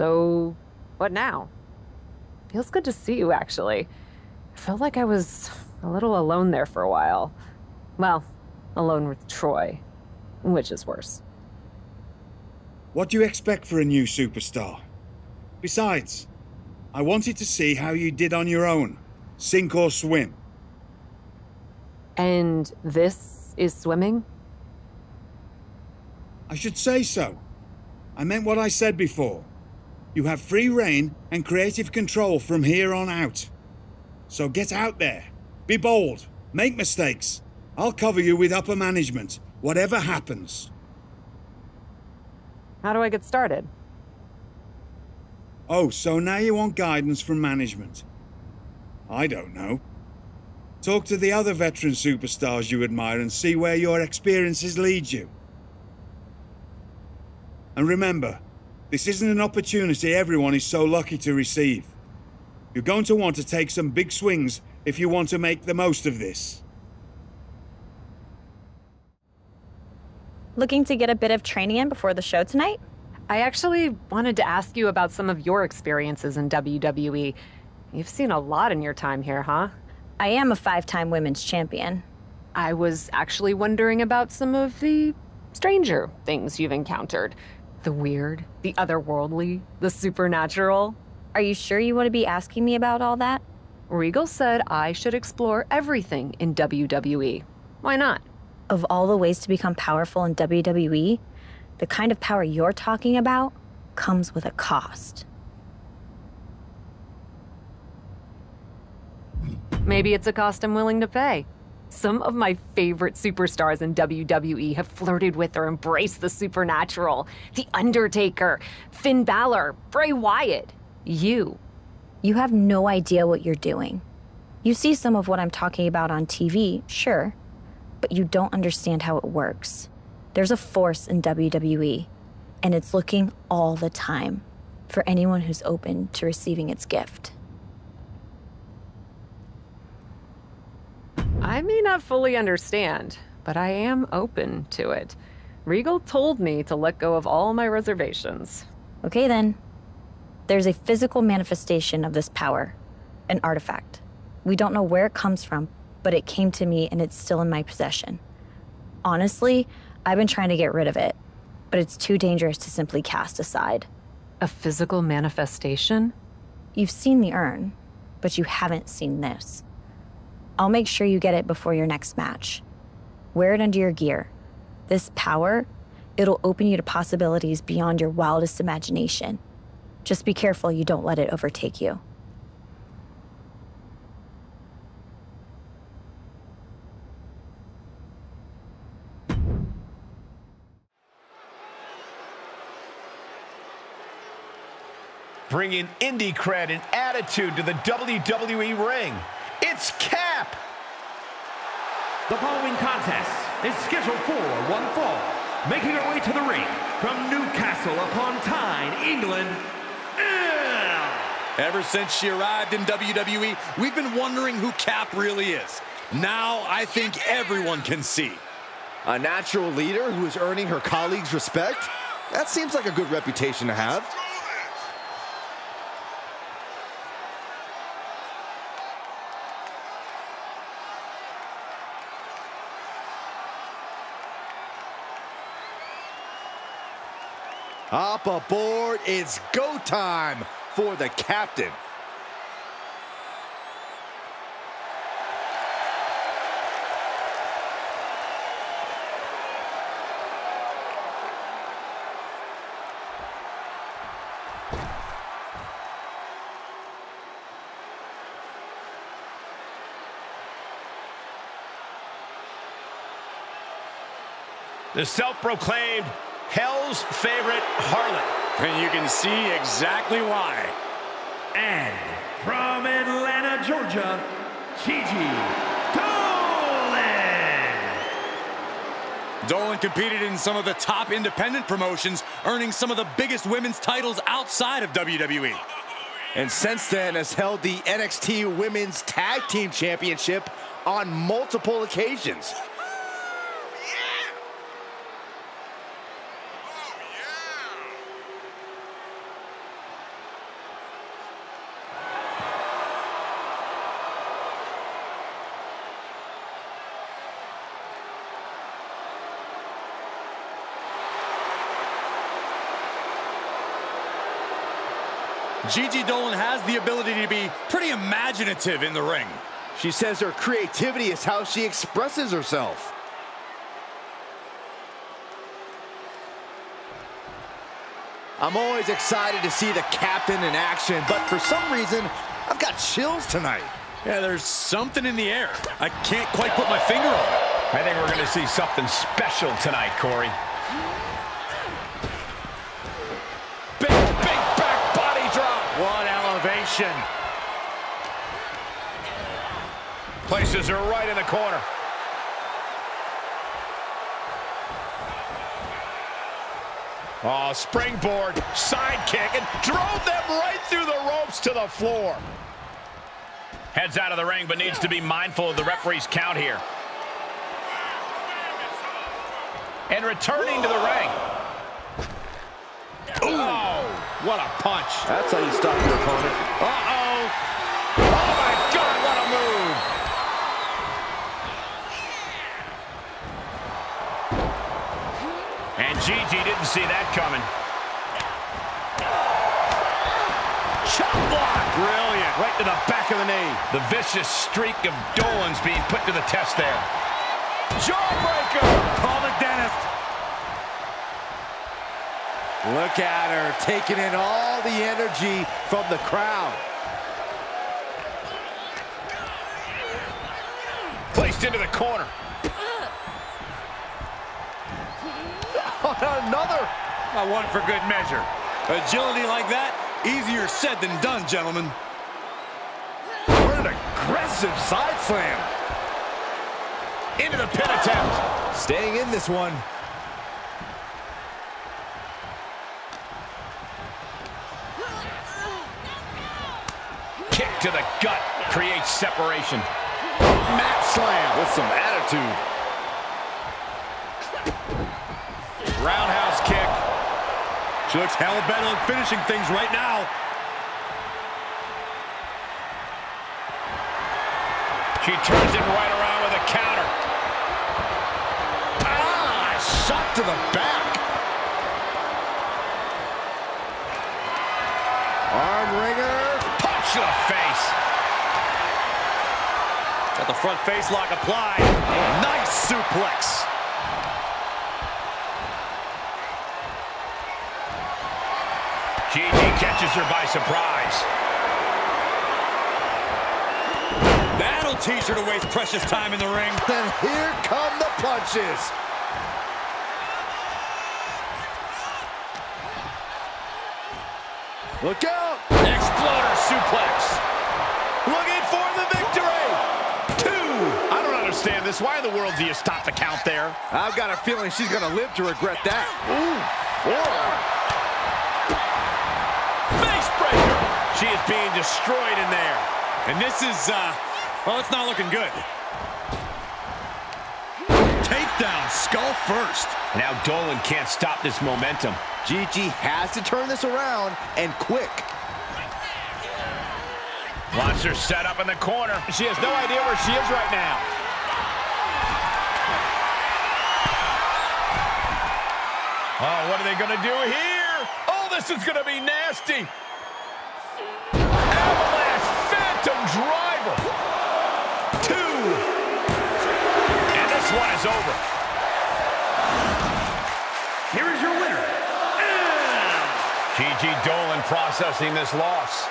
So what now? Feels good to see you, actually. I felt like I was a little alone there for a while. Well, alone with Troy, which is worse. What do you expect for a new superstar? Besides, I wanted to see how you did on your own. Sink or swim. And this is swimming? I should say so. I meant what I said before. You have free rein and creative control from here on out. So get out there. Be bold. Make mistakes. I'll cover you with upper management, whatever happens. How do I get started? Oh, so now you want guidance from management. I don't know. Talk to the other veteran superstars you admire and see where your experiences lead you. And remember, this isn't an opportunity everyone is so lucky to receive. You're going to want to take some big swings if you want to make the most of this. Looking to get a bit of training in before the show tonight? I actually wanted to ask you about some of your experiences in WWE. You've seen a lot in your time here, huh? I am a 5-time women's champion. I was actually wondering about some of the stranger things you've encountered. The weird, the otherworldly, the supernatural. Are you sure you want to be asking me about all that? Regal said I should explore everything in WWE. Why not? Of all the ways to become powerful in WWE, the kind of power you're talking about comes with a cost. Maybe it's a cost I'm willing to pay. Some of my favorite superstars in WWE have flirted with or embraced the supernatural. The Undertaker, Finn Balor, Bray Wyatt, you. You have no idea what you're doing. You see some of what I'm talking about on TV, sure, but you don't understand how it works. There's a force in WWE, and it's looking all the time for anyone who's open to receiving its gift. I may not fully understand, but I am open to it. Regal told me to let go of all my reservations. Okay then. There's a physical manifestation of this power, an artifact. We don't know where it comes from, but it came to me and it's still in my possession. Honestly, I've been trying to get rid of it, but it's too dangerous to simply cast aside. A physical manifestation? You've seen the urn, but you haven't seen this. I'll make sure you get it before your next match. Wear it under your gear. This power, it'll open you to possibilities beyond your wildest imagination. Just be careful you don't let it overtake you. Bringing IndyCred and attitude to the WWE ring. It's Cap! The following contest is scheduled for one fall, making her way to the ring from Newcastle upon Tyne, England. Ever since she arrived in WWE, we've been wondering who Cap really is. Now I think everyone can see. A natural leader who is earning her colleagues' respect? That seems like a good reputation to have. Up aboard, it's go time for the captain. The self-proclaimed Hell's favorite harlot. And you can see exactly why. And from Atlanta, Georgia, Gigi Dolin. Dolin competed in some of the top independent promotions, earning some of the biggest women's titles outside of WWE. And since then has held the NXT Women's Tag Team Championship on multiple occasions. Gigi Dolin has the ability to be pretty imaginative in the ring. She says her creativity is how she expresses herself. I'm always excited to see the captain in action, but for some reason, I've got chills tonight. Yeah, there's something in the air. I can't quite put my finger on it. I think we're going to see something special tonight, Corey. Big back body drop. What elevation. Places her right in the corner. Oh, springboard, sidekick, and drove them right through the ropes to the floor. Heads out of the ring, but needs to be mindful of the referee's count here. And returning to the ring. Oh, what a punch. That's how you stop your opponent. Uh-oh. Oh, my God, what a move. And Gigi didn't see that coming. Chop block. Brilliant. Right to the back of the knee. The vicious streak of Dolin's being put to the test there. Jawbreaker! Call the dentist. Look at her, taking in all the energy from the crowd. Placed into the corner. Another. One for good measure. Agility like that, easier said than done, gentlemen. What an aggressive side slam. Into the pin attempt. Staying in this one. Kick to the gut creates separation. Mat slam with some attitude. Roundhouse kick. She looks hell bent on finishing things right now. She turns it right around with a counter. Ah, shot to the back. Arm wringer. Punch to the face. Got the front face lock applied. Nice suplex. Gigi catches her by surprise. That'll teach her to waste precious time in the ring. Then here come the punches. Look out. Exploder suplex. Looking for the victory. Two. I don't understand this. Why in the world do you stop the count there? I've got a feeling she's going to live to regret that. Ooh. Four. Face breaker. She is being destroyed in there. And this is... well, it's not looking good. Takedown, skull first. Now Dolin can't stop this momentum. Gigi has to turn this around, and quick. Wants her set up in the corner. She has no idea where she is right now. Oh, what are they going to do here? Oh, this is going to be nasty. Avalanche Phantom Driver. One is over. Here is your winner. Gigi Dolin processing this loss.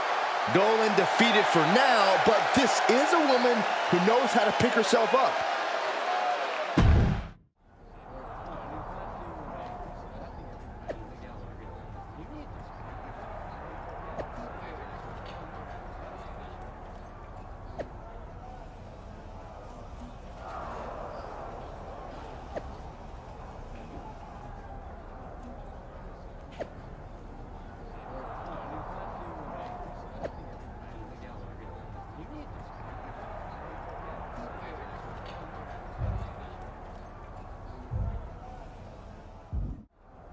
Dolin defeated for now, but this is a woman who knows how to pick herself up.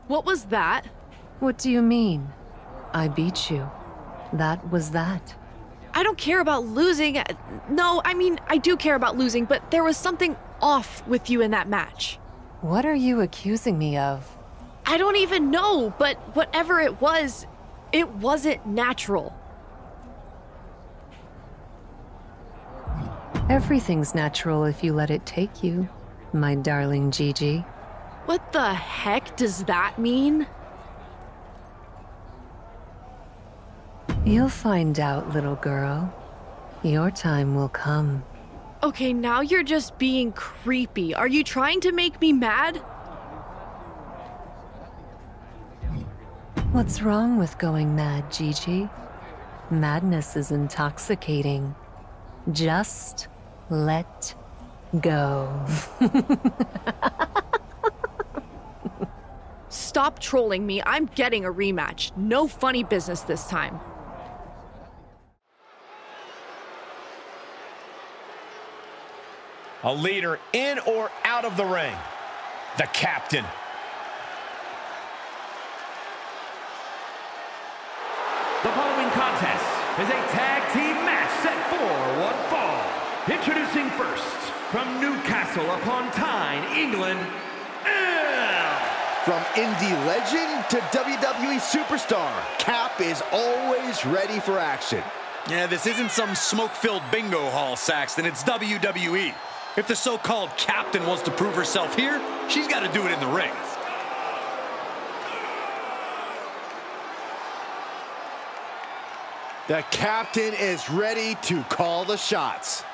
What was that? What do you mean? I beat you. That was that. I don't care about losing. No, I mean, I do care about losing, but there was something off with you in that match. What are you accusing me of? I don't even know, but whatever it was, It wasn't natural. Everything's natural if you let it take you, my darling Gigi. What the heck does that mean? You'll find out, little girl. Your time will come. Okay, now you're just being creepy. Are you trying to make me mad? What's wrong with going mad, Gigi? Madness is intoxicating. Just let go. Stop trolling me. I'm getting a rematch. No funny business this time. A leader in or out of the ring. The captain. The following contest is a tag team match set for one fall. Introducing first, from Newcastle upon Tyne, England, from indie legend to WWE superstar, Cap is always ready for action. Yeah, this isn't some smoke-filled bingo hall, Saxton. It's WWE. If the so-called captain wants to prove herself here, she's got to do it in the ring. The captain is ready to call the shots.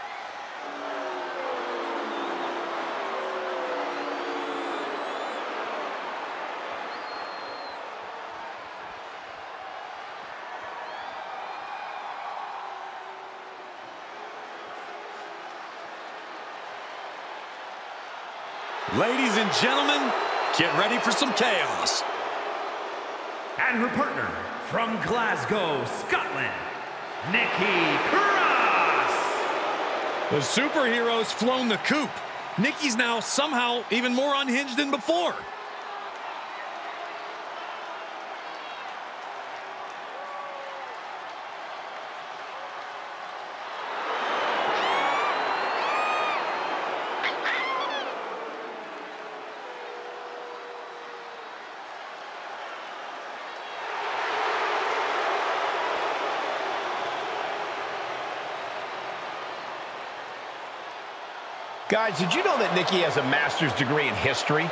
Ladies and gentlemen, get ready for some chaos. And her partner, from Glasgow, Scotland, Nikki Cross. The superhero's flown the coop. Nikki's now somehow even more unhinged than before. Guys, did you know that Nikki has a master's degree in history?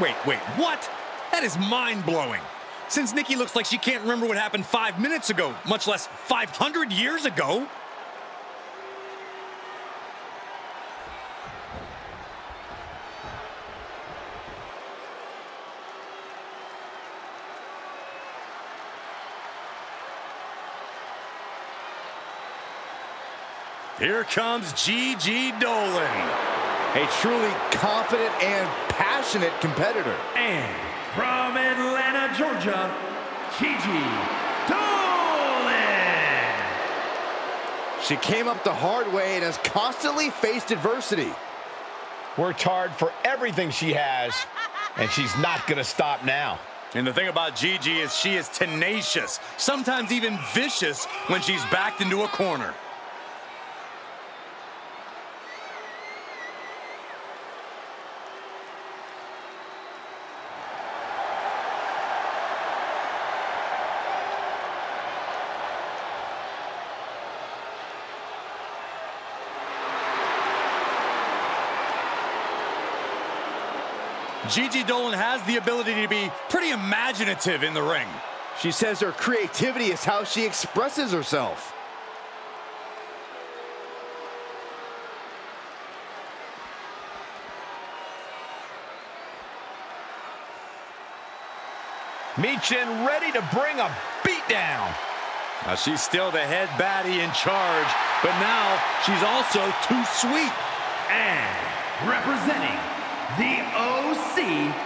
Wait, what? That is mind-blowing. Since Nikki looks like she can't remember what happened 5 minutes ago, much less 500 years ago. Here comes Gigi Dolin. A truly confident and passionate competitor. And from Atlanta, Georgia, Gigi Dolin. She came up the hard way and has constantly faced adversity. Worked hard for everything she has, and she's not going to stop now. And the thing about Gigi is she is tenacious, sometimes even vicious when she's backed into a corner. Gigi Dolin has the ability to be pretty imaginative in the ring. She says her creativity is how she expresses herself. Michin ready to bring a beatdown. Now she's still the head baddie in charge, but now she's also too sweet. And representing the O.C.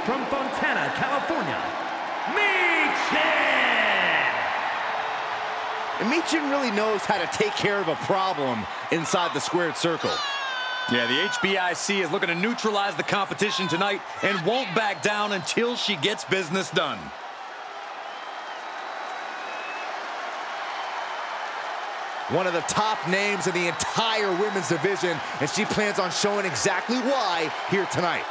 from Fontana, California, Michin! Michin really knows how to take care of a problem inside the squared circle. Yeah, the HBIC is looking to neutralize the competition tonight and won't back down until she gets business done. One of the top names in the entire women's division, and she plans on showing exactly why here tonight.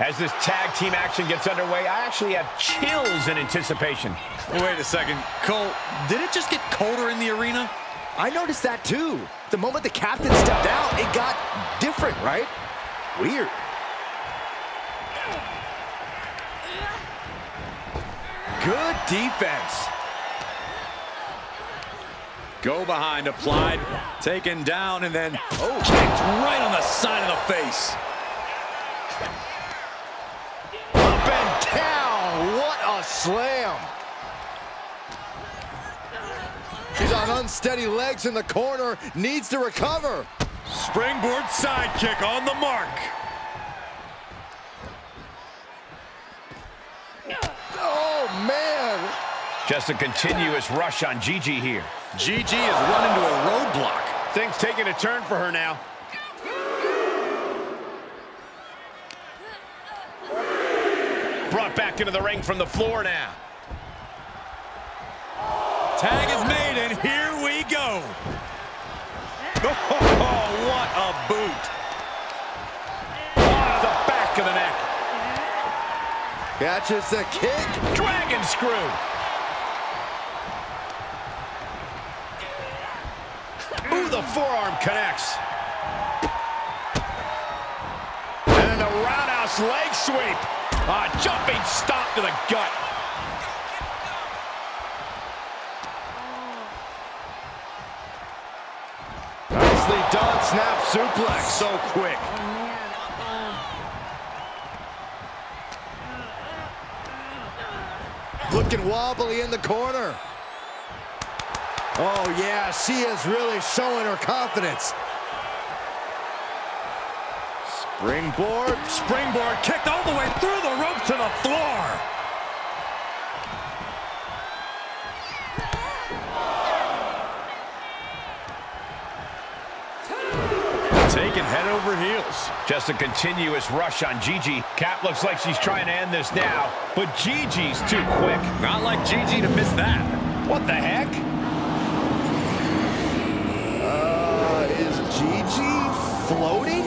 As this tag team action gets underway, I actually have chills in anticipation. Wait a second, Cole, did it just get colder in the arena? I noticed that too. The moment the captain stepped out, it got different, right? Weird. Good defense. Go behind, applied, taken down, and then kicked right on the side of the face. Up and down, what a slam. He's on unsteady legs in the corner, needs to recover. Springboard sidekick on the mark. Oh, man. Just a continuous rush on Gigi here. Gigi has run into a roadblock. Things taking a turn for her now. Brought back into the ring from the floor now. Tag is made, and here we go. Oh, what a boot. Oh, the back of the neck. Catches the kick. Dragon screw. Ooh, the forearm connects. And a roundhouse leg sweep. A jumping stop to the gut. Nicely done, snap suplex. So quick. Looking wobbly in the corner. Oh, yeah, she is really showing her confidence. Springboard, springboard, kicked all the way through the ropes to the floor. Taken head over heels. Just a continuous rush on Gigi. Cap looks like she's trying to end this now, but Gigi's too quick. Not like Gigi to miss that. What the heck? Is Gigi floating?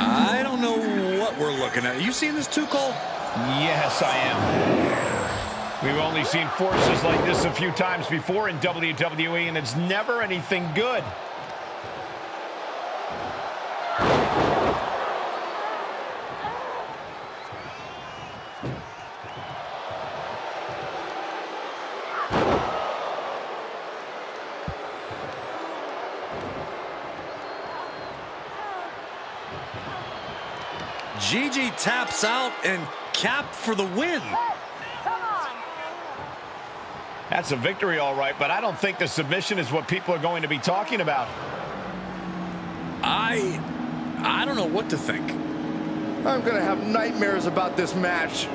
I don't know what we're looking at. Are you seeing this too, Cole? Yes, I am. We've only seen forces like this a few times before in WWE, and it's never anything good. Gigi taps out and Cap for the win. Come on. That's a victory, all right, but I don't think the submission is what people are going to be talking about. I don't know what to think. I'm gonna have nightmares about this match.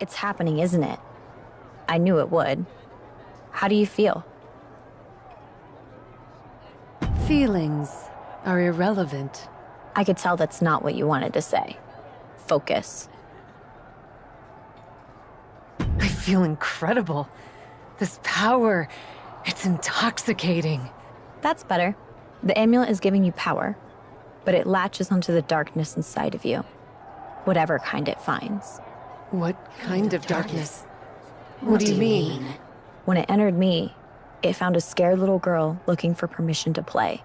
It's happening, isn't it? I knew it would. How do you feel? Feelings are irrelevant. I could tell that's not what you wanted to say. Focus. I feel incredible. This power, it's intoxicating. That's better. The amulet is giving you power, but it latches onto the darkness inside of you, whatever kind it finds. What kind of darkness? What do you mean? When it entered me, it found a scared little girl looking for permission to play.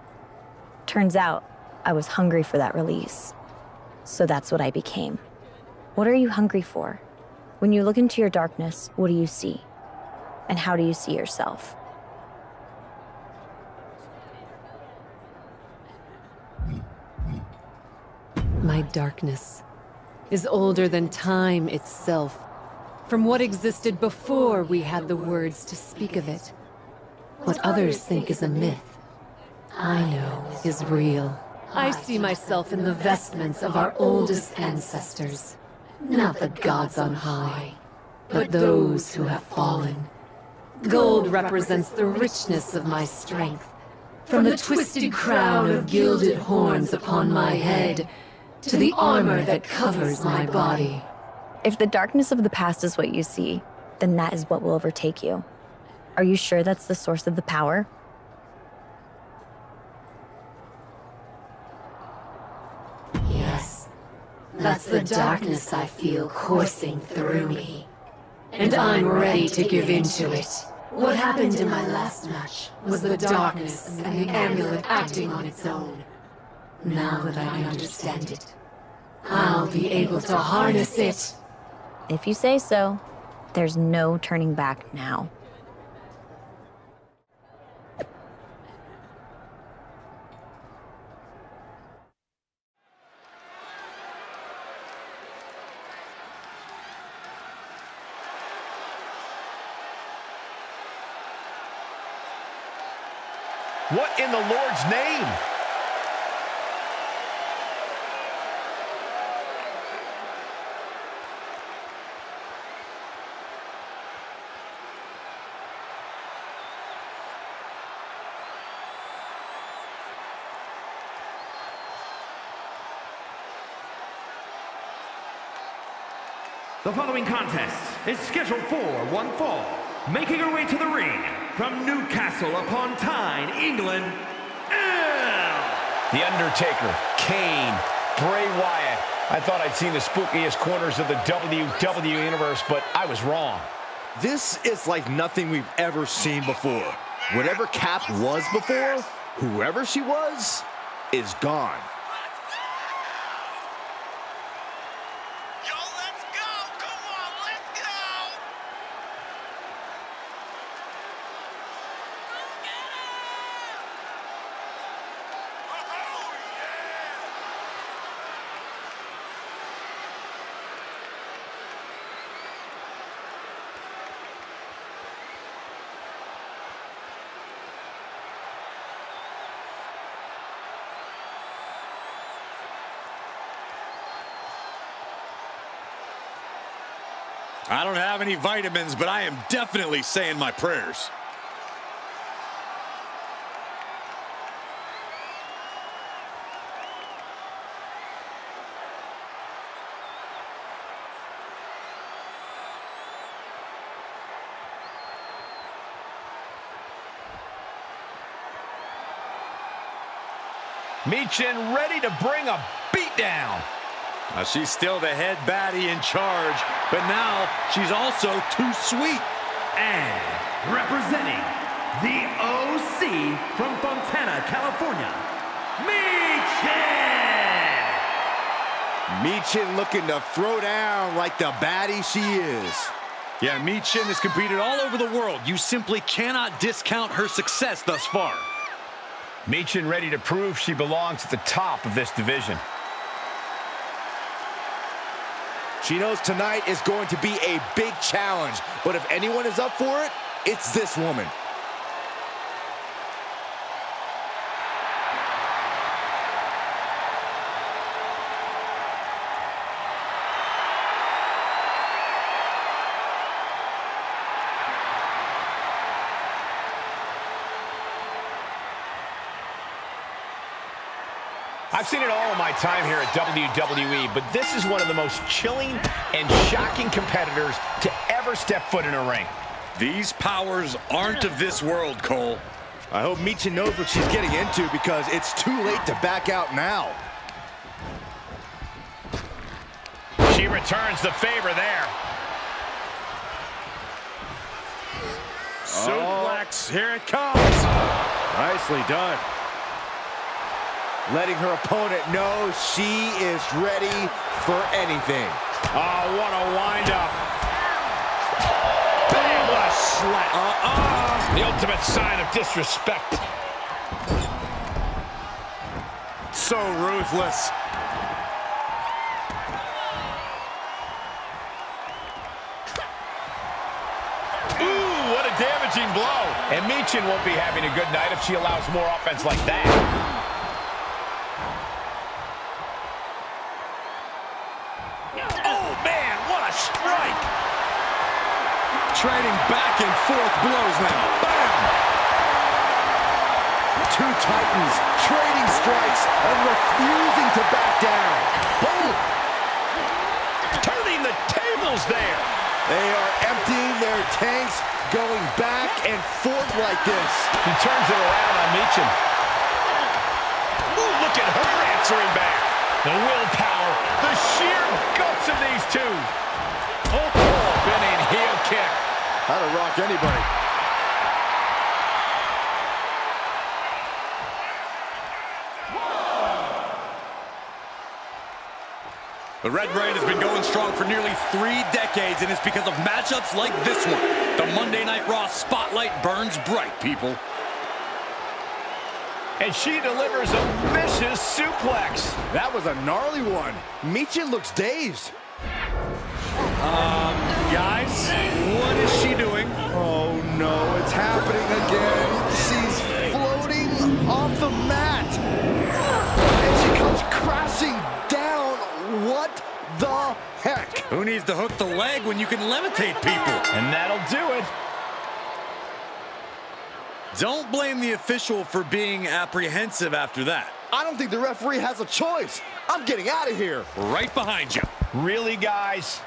Turns out, I was hungry for that release. So that's what I became. What are you hungry for? When you look into your darkness, what do you see? And how do you see yourself? My darkness is older than time itself, from what existed before we had the words to speak of it. What others think is a myth, I know is real. I see myself in the vestments of our oldest ancestors, not the gods on high, but those who have fallen. Gold represents the richness of my strength, From the twisted crown of gilded horns upon my head, to the armor that covers my body. If the darkness of the past is what you see, then that is what will overtake you. Are you sure that's the source of the power? Yes. That's the darkness I feel coursing through me. And I'm ready to give in to it. What happened in my last match was the darkness and the amulet acting on its own. Now that I understand it, I'll be able to harness it. If you say so. There's no turning back now. What in the Lord's name? The following contest is scheduled for one fall. Making her way to the ring from Newcastle upon Tyne, England, The Undertaker, Kane, Bray Wyatt. I thought I'd seen the spookiest corners of the WWE Universe, but I was wrong. This is like nothing we've ever seen before. Whatever Cap was before, whoever she was, is gone. I don't have any vitamins, but I am definitely saying my prayers. Michin ready to bring a beat down. She's still the head baddie in charge, but now she's also too sweet. And representing the O.C. from Fontana, California, Michin! Michin looking to throw down like the baddie she is. Yeah, Michin has competed all over the world. You simply cannot discount her success thus far. Michin ready to prove she belongs at the top of this division. She knows tonight is going to be a big challenge, but if anyone is up for it, it's this woman. I've seen it all in my time here at WWE, but this is one of the most chilling and shocking competitors to ever step foot in a ring. These powers aren't of this world, Cole. I hope Michin knows what she's getting into because it's too late to back out now. She returns the favor there. Suplex, here it comes. Nicely done. Letting her opponent know she is ready for anything. Oh, what a wind-up. Bam, what a slap. The ultimate sign of disrespect. So ruthless. Ooh, what a damaging blow. And Michin won't be having a good night if she allows more offense like that. Strike. Trading back and forth blows now. Bam! Two titans trading strikes and refusing to back down. Boom! Turning the tables there. They are emptying their tanks, going back and forth like this. He turns it around on Michin. Ooh, look at her answering back. The willpower, the sheer guts of these two. Oh, spinning heel kick. That'll rock anybody. The Red Brand has been going strong for nearly 3 decades, and it's because of matchups like this one. The Monday Night Raw spotlight burns bright, people. And she delivers a vicious suplex. That was a gnarly one. Michin looks dazed. Guys, what is she doing? Oh, no, it's happening again. She's floating off the mat. And she comes crashing down. What the heck? Who needs to hook the leg when you can levitate people? And that'll do it. Don't blame the official for being apprehensive after that. I don't think the referee has a choice. I'm getting out of here. Right behind you. Really, guys?